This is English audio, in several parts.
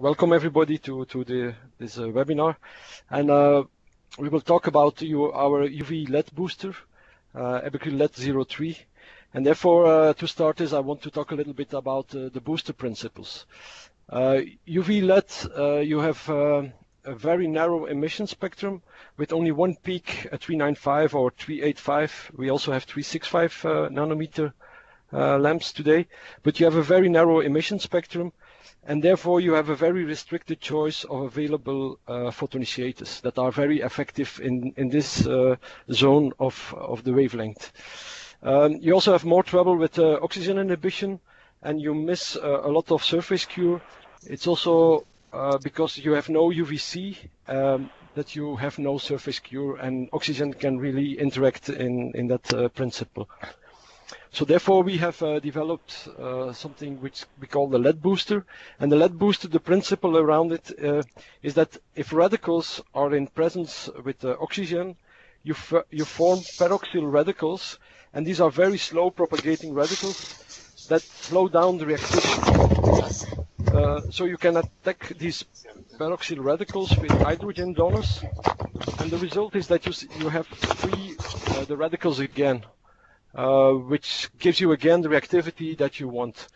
Welcome everybody to this webinar, and we will talk about our UV LED booster, Ebecue LED 03, and therefore to start this I want to talk a little bit about the booster principles. UV LED, you have a very narrow emission spectrum with only one peak at 395 or 385. We also have 365 nanometer lamps today, but you have a very narrow emission spectrum, and therefore you have a very restricted choice of available photoinitiators that are very effective in this zone of the wavelength. You also have more trouble with oxygen inhibition, and you miss a lot of surface cure. It's also because you have no UVC, that you have no surface cure, and oxygen can really interact in that principle. So therefore we have developed something which we call the LED booster. And the LED booster, the principle around it is that if radicals are in presence with oxygen, you form peroxyl radicals, and these are very slow propagating radicals that slow down the reactivity. So you can attack these peroxyl radicals with hydrogen donors, and the result is that you have free the radicals again, which gives you again the reactivity that you want.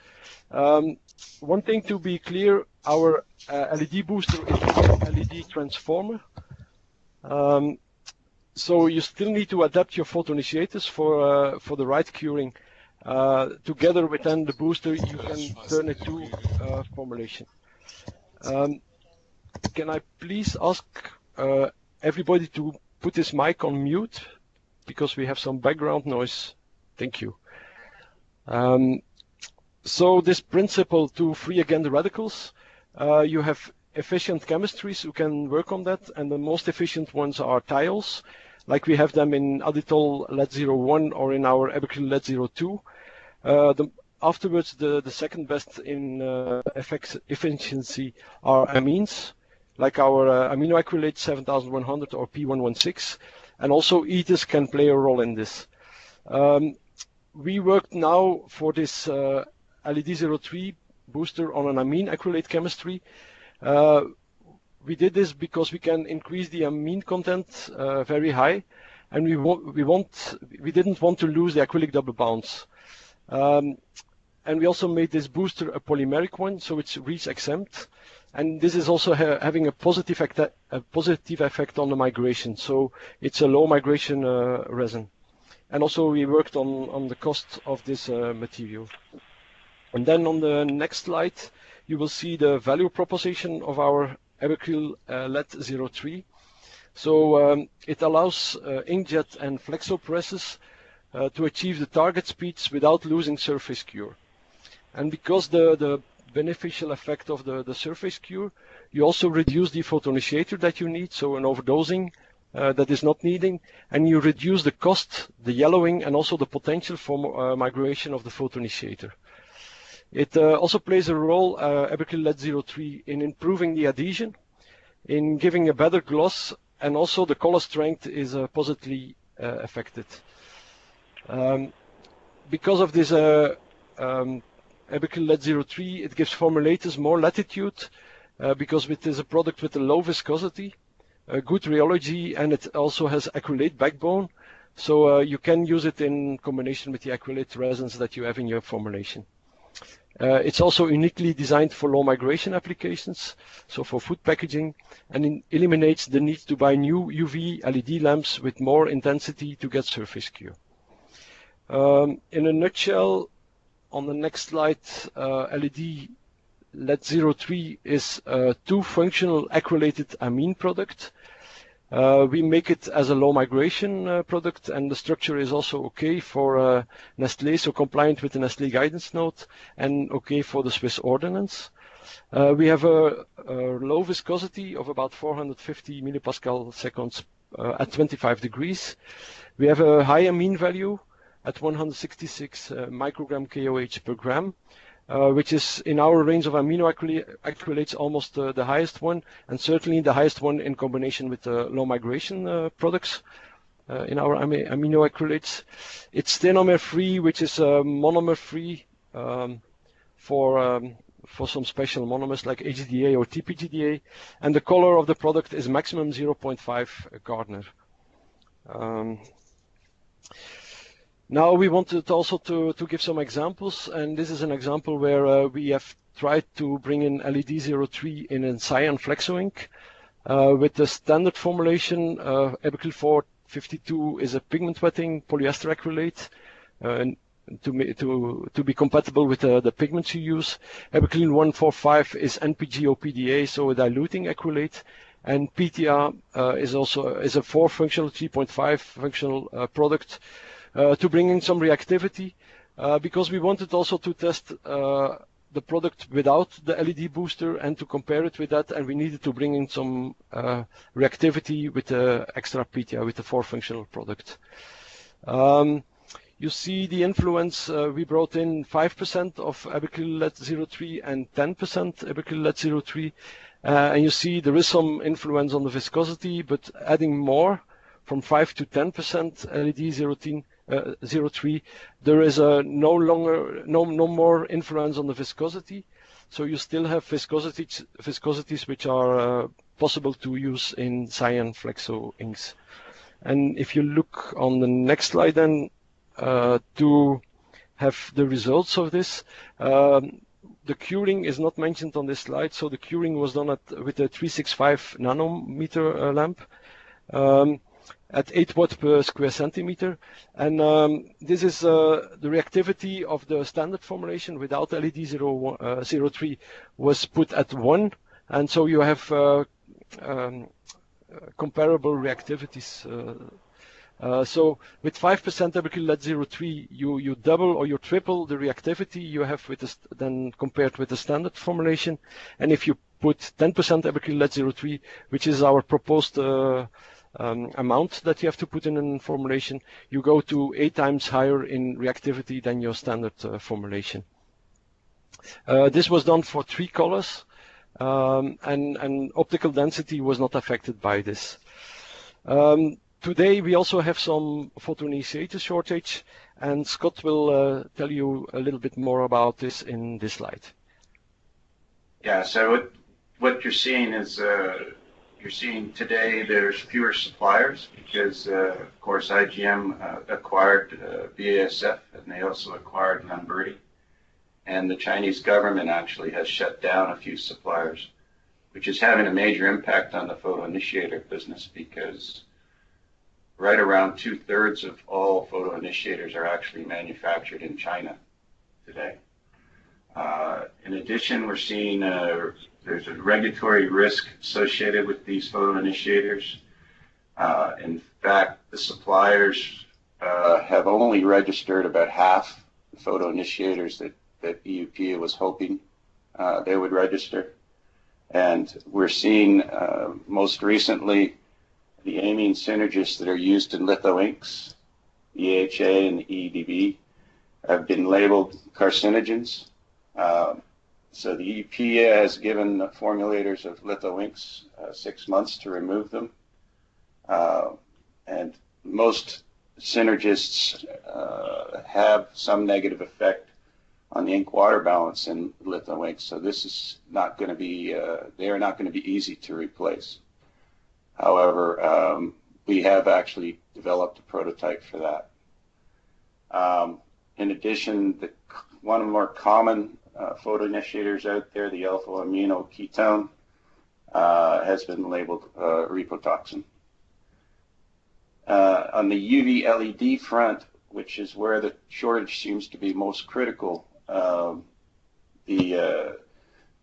One thing to be clear, our LED booster is an LED transformer, so you still need to adapt your photoinitiators for the right curing. Together with then the booster, you can turn it to formulation. Can I please ask everybody to put this mic on mute, because we have some background noise. Thank you. So this principle to free again the radicals, you have efficient chemistries who can work on that, and the most efficient ones are thiols, like we have them in Aditol LED 01 or in our Ebecue LED 02. Afterwards, the second best in efficiency are amines, like our amino acrylate 7100 or P116, and also ethers can play a role in this. We worked now for this LED 03 booster on an amine acrylate chemistry. We did this because we can increase the amine content very high, and we didn't want to lose the acrylic double bonds. And we also made this booster a polymeric one, so it's REACH exempt, and this is also having a positive effect on the migration. So it's a low migration resin, and also we worked on the cost of this material. And then on the next slide, you will see the value proposition of our Ebecue LED 03. So it allows inkjet and flexo presses to achieve the target speeds without losing surface cure. And because the beneficial effect of the surface cure, you also reduce the photoinitiator that you need, so an overdosing that is not needing, and you reduce the cost, the yellowing, and also the potential for migration of the photoinitiator. It also plays a role, Ebecue LED 03, in improving the adhesion, in giving a better gloss, and also the color strength is positively affected. Because of this Ebecue LED 03, it gives formulators more latitude, because it is a product with a low viscosity, a good rheology, and it also has acrylate backbone, so you can use it in combination with the acrylate resins that you have in your formulation. It's also uniquely designed for low migration applications, so for food packaging, and it eliminates the need to buy new UV LED lamps with more intensity to get surface cure. In a nutshell, on the next slide, LED LED 03 is a two-functional acrylated amine product. We make it as a low migration product, and the structure is also okay for Nestlé, so compliant with the Nestlé guidance note, and okay for the Swiss ordinance. We have a low viscosity of about 450 millipascal seconds at 25 degrees. We have a high amine value at 166 microgram KOH per gram, which is in our range of amino acrylates almost the highest one, and certainly the highest one in combination with the low migration products in our amino acrylates. It's stenomer free, which is monomer free for for some special monomers like HDDA or TPGDA, and the color of the product is maximum 0.5 Gardner. Now we wanted also to give some examples, and this is an example where we have tried to bring in LED03 in a cyan flexo ink with the standard formulation. Abacal 452 is a pigment wetting polyester acrylate to be compatible with the pigments you use. Abacal 145 is NPG or PDA, so a diluting acrylate. And PTA is a 4-functional, 3.5-functional product to bring in some reactivity, because we wanted also to test the product without the LED booster and to compare it with that, and we needed to bring in some reactivity with the extra PTA, with the 4-functional product. You see the influence. We brought in 5% of Abacal LED03 and 10% Abacal LED03. And you see there is some influence on the viscosity, but adding more from 5 to 10% LED03, there is no more influence on the viscosity. So you still have viscosities which are possible to use in cyan flexo inks. And if you look on the next slide, then to have the results of this. The curing is not mentioned on this slide, so the curing was done with a 365 nanometer lamp at 8 watt per square centimeter. And this is the reactivity of the standard formulation without LED03 was put at 1, and so you have comparable reactivities. So with 5% Abacal LED03, you double or you triple the reactivity you have with this then compared with the standard formulation. And if you put 10% Abacal LED03, which is our proposed amount that you have to put in a formulation, you go to 8 times higher in reactivity than your standard formulation. This was done for 3 colors, and optical density was not affected by this. Today we also have some photoinitiator shortage, and Scott will tell you a little bit more about this in this slide. Yeah, so what you're seeing is you're seeing today there's fewer suppliers because, of course, IGM acquired BASF, and they also acquired Lamberi. And the Chinese government actually has shut down a few suppliers, which is having a major impact on the photoinitiator business, because right around 2/3 of all photoinitiators are actually manufactured in China today. In addition, we're seeing there's a regulatory risk associated with these photoinitiators. In fact, the suppliers have only registered about half the photoinitiators that EUP was hoping they would register. And we're seeing most recently the amine synergists that are used in litho inks, EHA and EDB, have been labeled carcinogens. So the EPA has given the formulators of litho inks 6 months to remove them. And most synergists have some negative effect on the ink water balance in litho inks. So this is not going to be, they are not going to be easy to replace. However, we have actually developed a prototype for that. In addition, one of the more common photoinitiators out there, the alpha-amino ketone, has been labeled reprotoxin. On the UV LED front, which is where the shortage seems to be most critical, the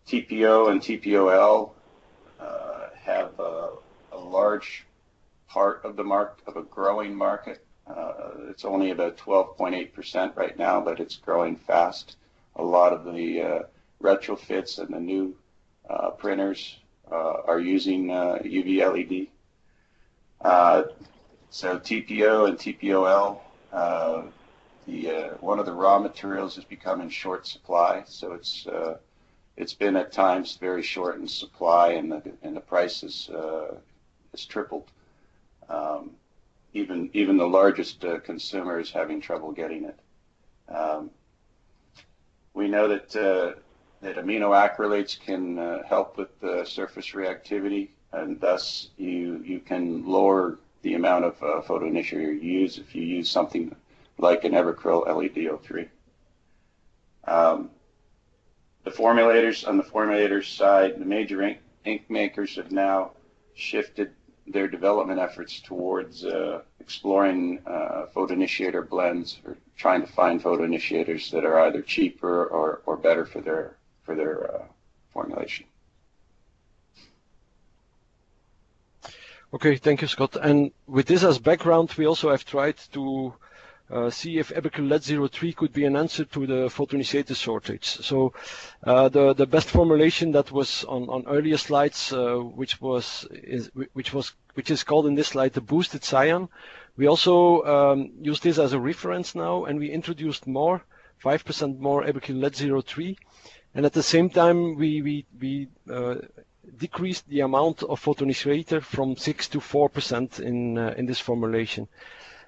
TPO and TPOL have a large part of the market, of a growing market. It's only about 12.8% right now, but it's growing fast. A lot of the retrofits and the new printers are using UV LED. So TPO and TPOL, one of the raw materials has become in short supply, so it's been at times very short in supply, and the price is tripled. Even the largest consumer is having trouble getting it. We know that that amino acrylates can help with the surface reactivity, and thus you can lower the amount of photo initiator you use if you use something like an Evercryl LEDO3. The formulators, on the formulators side, the major ink makers have now shifted their development efforts towards exploring photoinitiator blends, or trying to find photoinitiators that are either cheaper or better for their formulation. Okay, thank you, Scott. And with this as background, we also have tried to see if Evercryl LED03 could be an answer to the photoinitiator shortage. So the best formulation that was on earlier slides, which is called in this slide the boosted cyan. We also use this as a reference now, and we introduced more, 5% more Evercryl LED03, and at the same time we decreased the amount of photoinitiator from 6 to 4% in this formulation.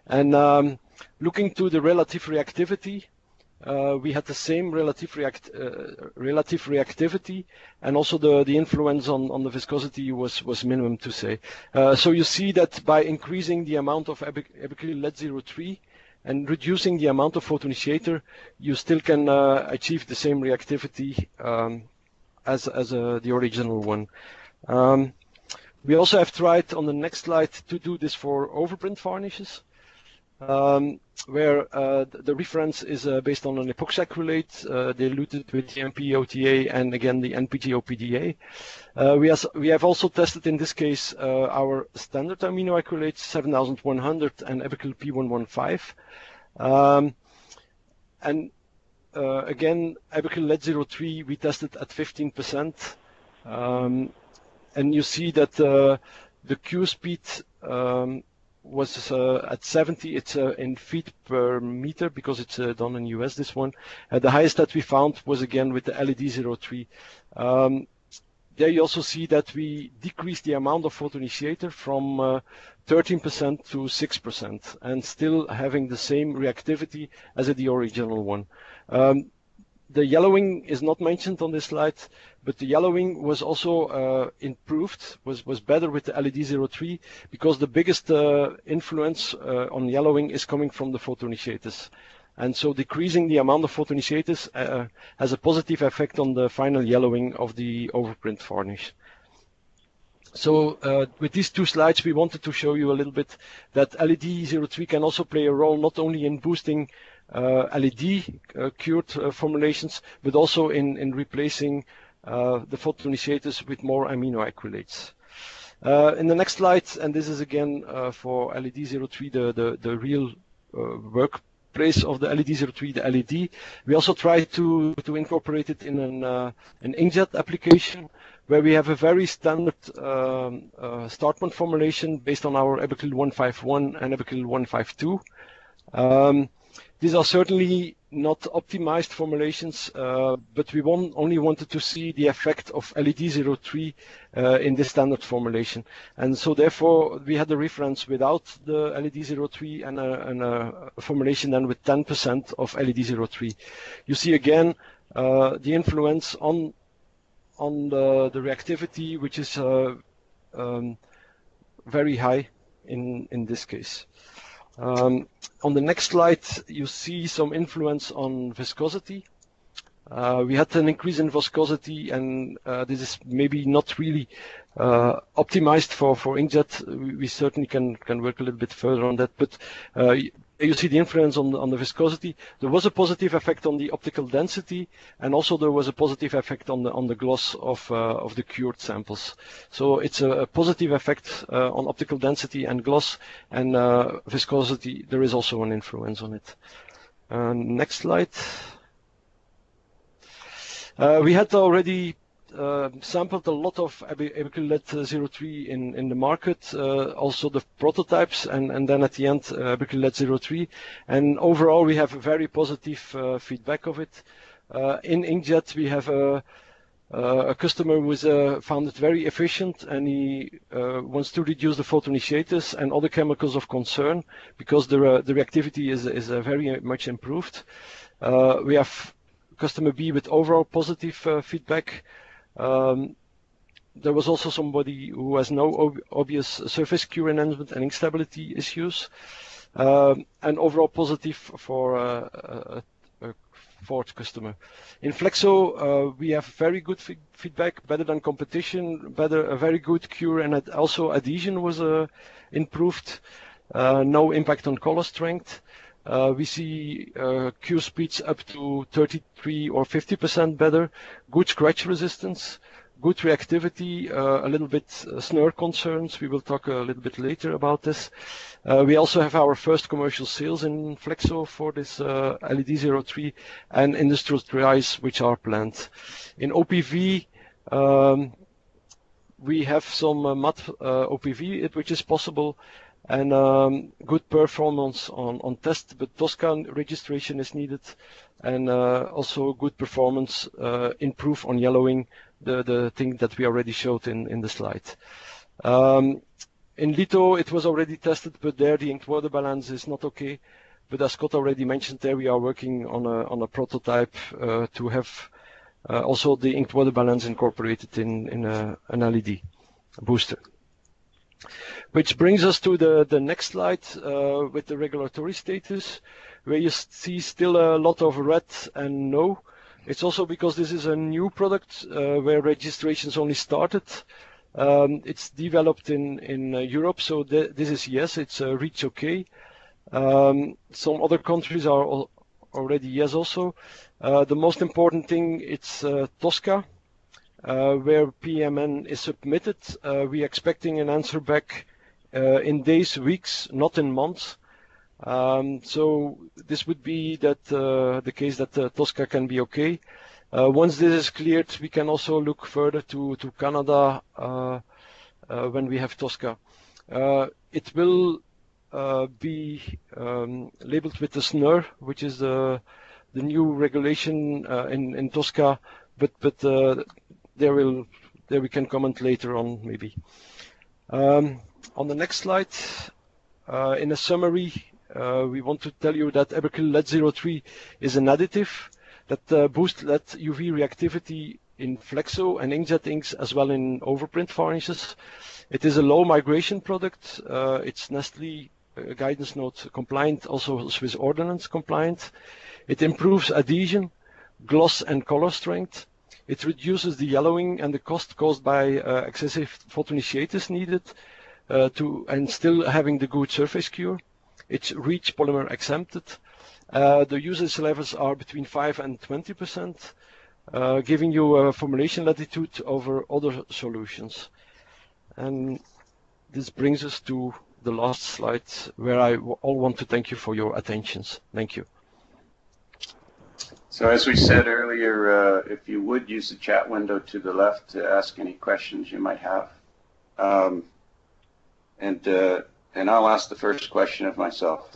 And looking to the relative reactivity, we had the same relative reactivity, and also the influence on the viscosity was minimum to say. So you see that by increasing the amount of Evercryl LED03 and reducing the amount of photoinitiator, you still can achieve the same reactivity as the original one. We also have tried on the next slide to do this for overprint varnishes, where the reference is based on an epoxacrylate diluted with the NPOTA and again the NPGOPDA. We have also tested in this case our standard amino acrylates 7100 and Evercryl P115. Again, Evercryl LED03 we tested at 15%, and you see that the Q speed was at 70. It's in feet per meter because it's done in US, this one. The highest that we found was again with the LED03. There you also see that we decreased the amount of photoinitiator from 13% to 6%, and still having the same reactivity as the original one. The yellowing is not mentioned on this slide, but the yellowing was also improved, was better with the LED03, because the biggest influence on yellowing is coming from the photoinitiators. And so decreasing the amount of photoinitiators has a positive effect on the final yellowing of the overprint varnish. So with these two slides, we wanted to show you a little bit that LED03 can also play a role not only in boosting LED cured formulations, but also in replacing the photoinitiators with more amino acrylates. In the next slide, and this is again for LED03, the real workplace of the LED03, the LED. We also try to incorporate it in an inkjet application, where we have a very standard Startman formulation based on our Evercryl 151 and Evercryl 152. These are certainly not optimized formulations, but we only wanted to see the effect of LED03 in this standard formulation. And so therefore, we had a reference without the LED03 and a formulation then with 10% of LED03. You see again the influence on the reactivity, which is very high in this case. On the next slide, you see some influence on viscosity. We had an increase in viscosity, and this is maybe not really optimized for inkjet. We certainly can work a little bit further on that, but you see the influence on the viscosity. There was a positive effect on the optical density, and also there was a positive effect on the gloss of the cured samples. So it's a positive effect on optical density and gloss, and viscosity. There is also an influence on it. Next slide. We had already sampled a lot of Evercryl LED03 in the market, also the prototypes, and then at the end Evercryl LED03, and overall we have a very positive feedback of it. In inkjet we have a customer who has found it very efficient, and he wants to reduce the photoinitiators and other chemicals of concern because the reactivity is very much improved. We have customer B with overall positive feedback. There was also somebody who has no obvious surface queue enhancement and instability issues, and overall positive for a fourth customer. In Flexo, we have very good feedback, better than competition, very good cure, and also adhesion was improved. No impact on color strength. We see cure speeds up to 33 or 50% better, good scratch resistance, good reactivity, a little bit snare concerns. We will talk a little bit later about this. We also have our first commercial sales in Flexo for this LED03 and industrial trials which are planned. In OPV, we have some matte OPV, which is possible, and good performance on test, but Tosca registration is needed, and also good performance improve on yellowing, the thing that we already showed in the slide. In Litho, it was already tested, but there the ink water balance is not okay. But as Scott already mentioned, there we are working on a prototype to have also the ink water balance incorporated in an LED booster. Which brings us to the next slide with the regulatory status, where you see still a lot of red and no. It's also because this is a new product where registrations only started. It's developed in Europe, so this is yes, it's a REACH okay. Some other countries are already yes also. The most important thing, it's Tosca, where PMN is submitted. We're expecting an answer back in days, weeks, not in months. So this would be that the case that Tosca can be okay. Once this is cleared, we can also look further to Canada when we have Tosca. It will be labeled with the SNUR, which is the new regulation in Tosca, but there we can comment later on maybe. On the next slide, in a summary, we want to tell you that Ebercryl LED03 is an additive that boosts LED UV reactivity in Flexo and inkjet inks as well in overprint varnishes. It is a low migration product. It's Nestlé guidance note compliant, also Swiss Ordinance compliant. It improves adhesion, gloss and color strength. It reduces the yellowing and the cost caused by excessive photoinitiators needed and still having the good surface cure. It's REACH polymer exempted. The usage levels are between 5 and 20%, giving you a formulation latitude over other solutions. And this brings us to the last slide, where I all want to thank you for your attentions. Thank you. So as we said earlier, if you would use the chat window to the left to ask any questions you might have. And I'll ask the first question of myself.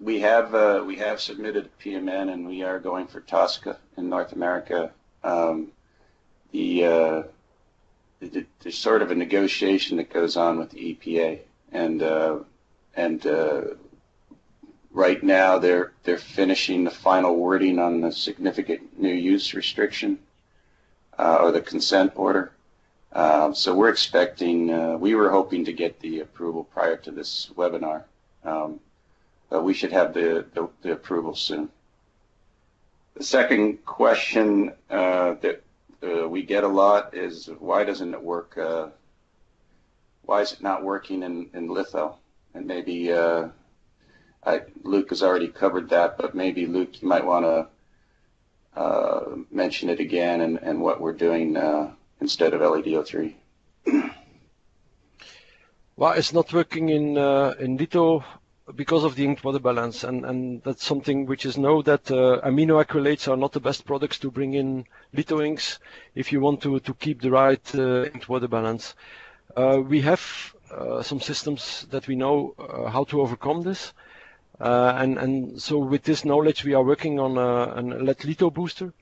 We have submitted PMN, and we are going for Tosca in North America. There's sort of a negotiation that goes on with the EPA, and right now they're finishing the final wording on the significant new use restriction or the consent order. So we're expecting, we were hoping to get the approval prior to this webinar, but we should have the approval soon. The second question that we get a lot is, why doesn't it work? Why is it not working in litho? And maybe Luc has already covered that, but maybe Luc, you might want to mention it again and what we're doing instead of LED03. Well, it's not working in Litho because of the inked water balance, and that's something which is known, that amino acrylates are not the best products to bring in Litho inks if you want to keep the right inked water balance. We have some systems that we know how to overcome this, and so with this knowledge we are working on an LED Litho booster.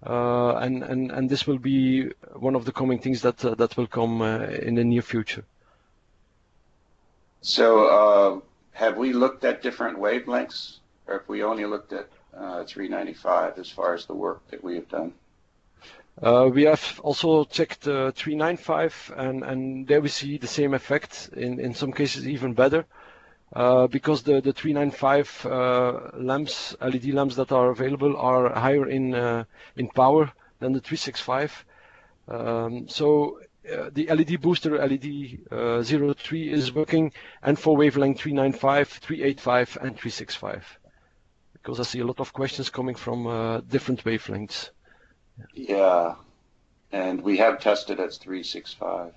And this will be one of the coming things that that will come in the near future. So have we looked at different wavelengths, or have we only looked at 395 as far as the work that we have done. We have also checked 395 and there we see the same effect, in some cases even better, because the 395 lamps, LED lamps that are available are higher in power than the 365. So the LED booster, LED 03, is working, and for wavelength 395, 385 and 365, because I see a lot of questions coming from different wavelengths. Yeah, and we have tested at 365.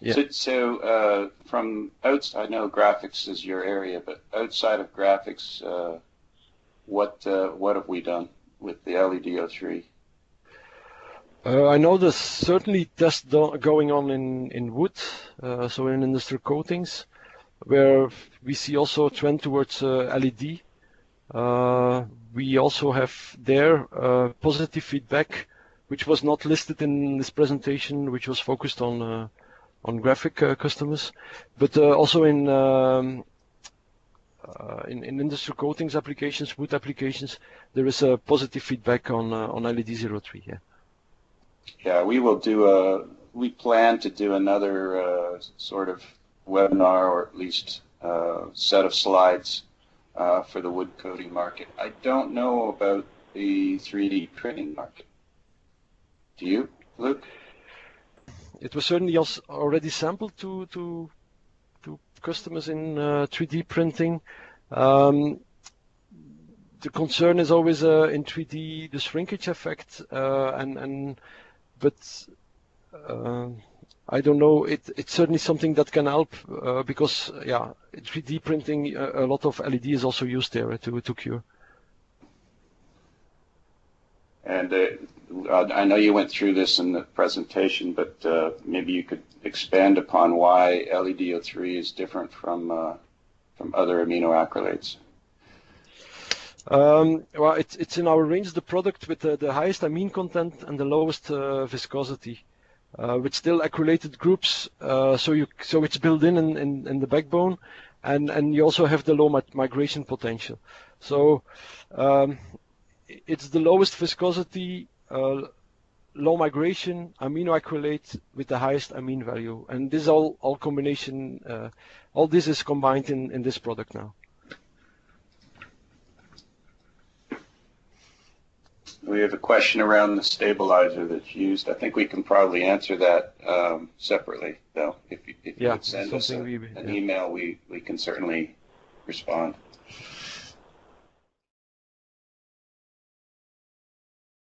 Yeah. So from outside, I know graphics is your area, but outside of graphics, what have we done with the LED 03? I know there's certainly tests going on in wood, so in industrial coatings, where we see also a trend towards LED. We also have there positive feedback, which was not listed in this presentation, which was focused on graphic customers, but also in industrial coatings applications, wood applications, there is a positive feedback on LED 03. Yeah. Yeah, we will do we plan to do another sort of webinar, or at least set of slides for the wood coating market. I don't know about the 3D printing market. Do you, Luc? It was certainly also already sampled to customers in 3D printing. The concern is always in 3D the shrinkage effect, but I don't know. It's certainly something that can help because yeah, 3D printing, a lot of LED is also used there to cure. And I know you went through this in the presentation, but maybe you could expand upon why LED 03 is different from other amino acrylates. Well, it's in our range the product with the highest amine content and the lowest viscosity, with still acrylated groups. So it's built in the backbone, and you also have the low migration potential. So it's the lowest viscosity, low migration amino acrylate with the highest amine value, and this all combination, all this is combined in this product now. We have a question around the stabilizer that's used. I think we can probably answer that separately, though. If you could send us an email, we can certainly respond.